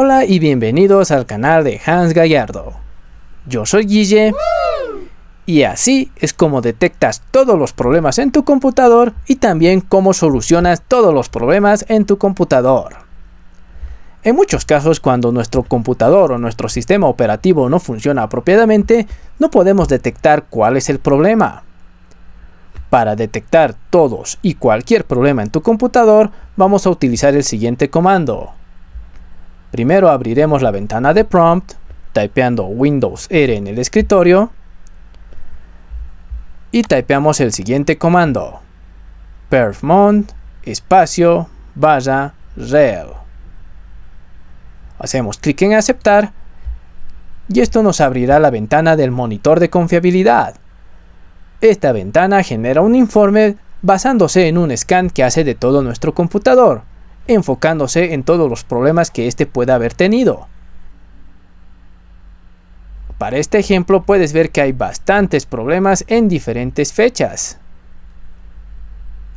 Hola y bienvenidos al canal de Hans Gallardo. Yo soy Guille y así es como detectas todos los problemas en tu computador y también cómo solucionas todos los problemas en tu computador. En muchos casos, cuando nuestro computador o nuestro sistema operativo no funciona apropiadamente, no podemos detectar cuál es el problema. Para detectar todos y cualquier problema en tu computador, vamos a utilizar el siguiente comando. Primero abriremos la ventana de prompt, typeando Windows R en el escritorio, y typeamos el siguiente comando: perfmon /rel. Hacemos clic en aceptar y esto nos abrirá la ventana del monitor de confiabilidad. Esta ventana genera un informe basándose en un scan que hace de todo nuestro computador, enfocándose en todos los problemas que éste pueda haber tenido. Para este ejemplo puedes ver que hay bastantes problemas en diferentes fechas.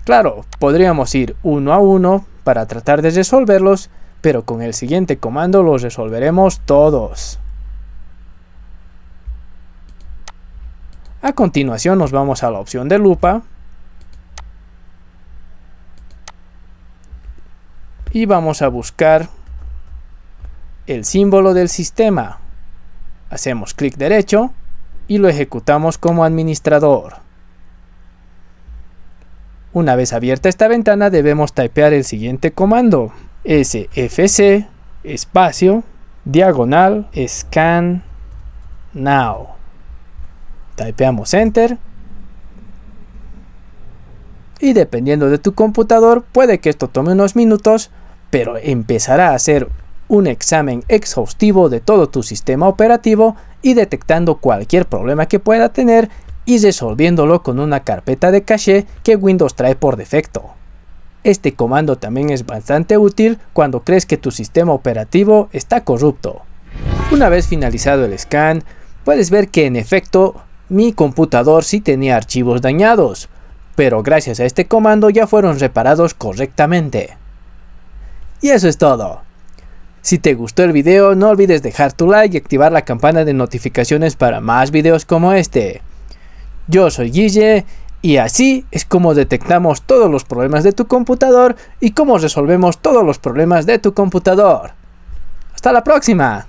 Claro, podríamos ir uno a uno para tratar de resolverlos, pero con el siguiente comando los resolveremos todos. A continuación nos vamos a la opción de lupa y vamos a buscar el símbolo del sistema. Hacemos clic derecho y lo ejecutamos como administrador. Una vez abierta esta ventana debemos typear el siguiente comando: sfc /scan now. Typeamos enter y, dependiendo de tu computador, puede que esto tome unos minutos, pero empezará a hacer un examen exhaustivo de todo tu sistema operativo y detectando cualquier problema que pueda tener y resolviéndolo con una carpeta de caché que Windows trae por defecto. Este comando también es bastante útil cuando crees que tu sistema operativo está corrupto. Una vez finalizado el scan, puedes ver que en efecto mi computador sí tenía archivos dañados, pero gracias a este comando ya fueron reparados correctamente. Y eso es todo. Si te gustó el video, no olvides dejar tu like y activar la campana de notificaciones para más videos como este. Yo soy Guille. Y así es como detectamos todos los problemas de tu computador y cómo resolvemos todos los problemas de tu computador. ¡Hasta la próxima!